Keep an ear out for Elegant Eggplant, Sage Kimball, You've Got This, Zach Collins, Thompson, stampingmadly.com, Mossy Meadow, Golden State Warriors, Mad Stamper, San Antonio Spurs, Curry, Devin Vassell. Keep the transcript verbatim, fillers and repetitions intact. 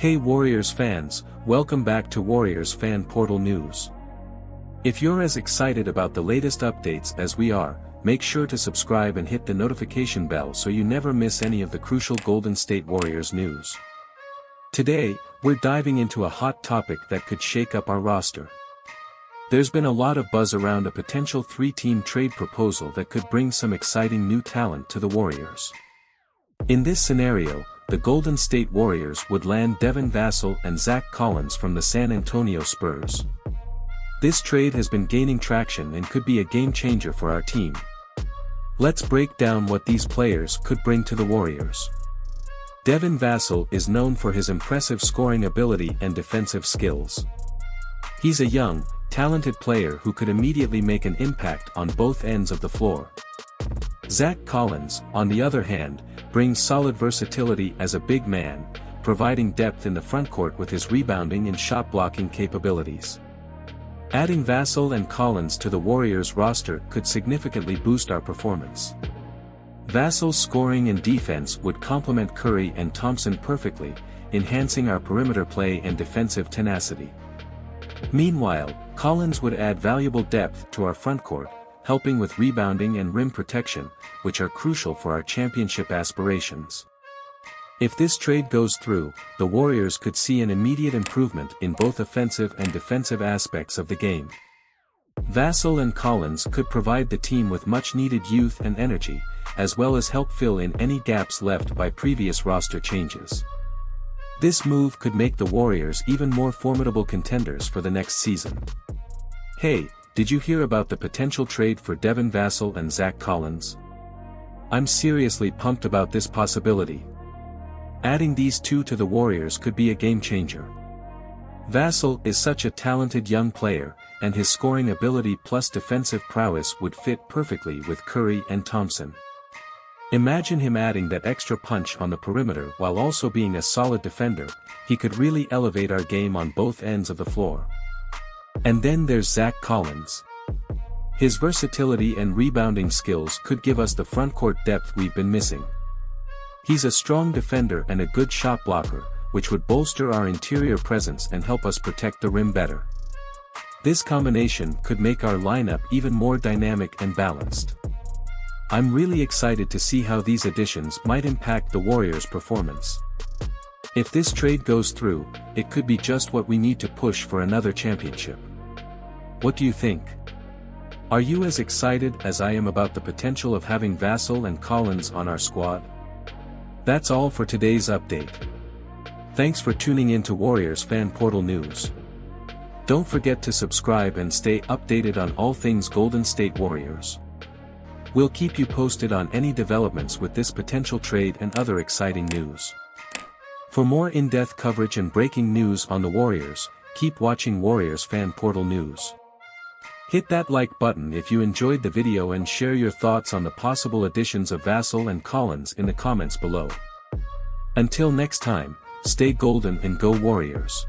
Hey Warriors fans, welcome back to Warriors Fan Portal News. If you're as excited about the latest updates as we are, make sure to subscribe and hit the notification bell so you never miss any of the crucial Golden State Warriors news. Today, we're diving into a hot topic that could shake up our roster. There's been a lot of buzz around a potential three-team trade proposal that could bring some exciting new talent to the Warriors. In this scenario, the Golden State Warriors would land Devin Vassell and Zach Collins from the San Antonio Spurs. This trade has been gaining traction and could be a game-changer for our team. Let's break down what these players could bring to the Warriors. Devin Vassell is known for his impressive scoring ability and defensive skills. He's a young, talented player who could immediately make an impact on both ends of the floor. Zach Collins, on the other hand, brings solid versatility as a big man, providing depth in the frontcourt with his rebounding and shot-blocking capabilities. Adding Vassell and Collins to the Warriors roster could significantly boost our performance. Vassell's scoring and defense would complement Curry and Thompson perfectly, enhancing our perimeter play and defensive tenacity. Meanwhile, Collins would add valuable depth to our frontcourt, helping with rebounding and rim protection, which are crucial for our championship aspirations. If this trade goes through, the Warriors could see an immediate improvement in both offensive and defensive aspects of the game. Vassell and Collins could provide the team with much-needed youth and energy, as well as help fill in any gaps left by previous roster changes. This move could make the Warriors even more formidable contenders for the next season. Hey, did you hear about the potential trade for Devin Vassell and Zach Collins? I'm seriously pumped about this possibility. Adding these two to the Warriors could be a game-changer. Vassell is such a talented young player, and his scoring ability plus defensive prowess would fit perfectly with Curry and Thompson. Imagine him adding that extra punch on the perimeter while also being a solid defender. He could really elevate our game on both ends of the floor. And then there's Zach Collins. His versatility and rebounding skills could give us the frontcourt depth we've been missing. He's a strong defender and a good shot blocker, which would bolster our interior presence and help us protect the rim better. This combination could make our lineup even more dynamic and balanced. I'm really excited to see how these additions might impact the Warriors' performance. If this trade goes through, it could be just what we need to push for another championship. What do you think? Are you as excited as I am about the potential of having Vassell and Collins on our squad? That's all for today's update. Thanks for tuning in to Warriors Fan Portal News. Don't forget to subscribe and stay updated on all things Golden State Warriors. We'll keep you posted on any developments with this potential trade and other exciting news. For more in-depth coverage and breaking news on the Warriors, keep watching Warriors Fan Portal News. Hit that like button if you enjoyed the video and share your thoughts on the possible additions of Vassell and Collins in the comments below. Until next time, stay golden and go Warriors!